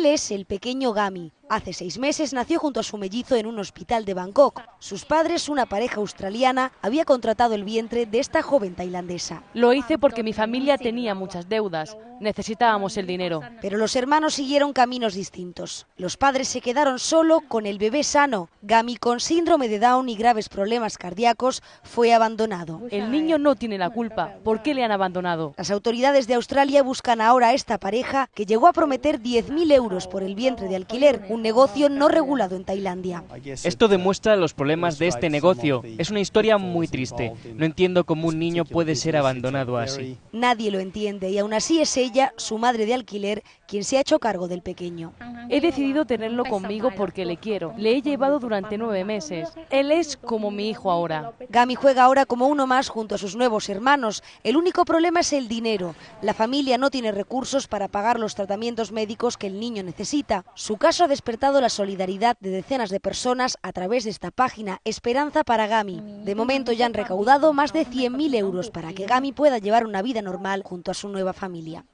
Él es el pequeño Gammy. Hace 6 meses nació junto a su mellizo en un hospital de Bangkok. Sus padres, una pareja australiana, había contratado el vientre de esta joven tailandesa. Lo hice porque mi familia tenía muchas deudas. Necesitábamos el dinero. Pero los hermanos siguieron caminos distintos. Los padres se quedaron solo con el bebé sano. Gammy, con síndrome de Down y graves problemas cardíacos, fue abandonado. El niño no tiene la culpa. ¿Por qué le han abandonado? Las autoridades de Australia buscan ahora a esta pareja que llegó a prometer 10.000 euros por el vientre de alquiler, un negocio no regulado en Tailandia. Esto demuestra los problemas de este negocio. Es una historia muy triste. No entiendo cómo un niño puede ser abandonado así. Nadie lo entiende y aún así es ella, su madre de alquiler, quien se ha hecho cargo del pequeño. He decidido tenerlo conmigo porque le quiero. Le he llevado durante 9 meses. Él es como mi hijo ahora. Gammy juega ahora como uno más junto a sus nuevos hermanos. El único problema es el dinero. La familia no tiene recursos para pagar los tratamientos médicos que el niño necesita. Su caso ha despertado la solidaridad de decenas de personas a través de esta página Esperanza para Gammy. De momento ya han recaudado más de 100.000 euros para que Gammy pueda llevar una vida normal junto a su nueva familia.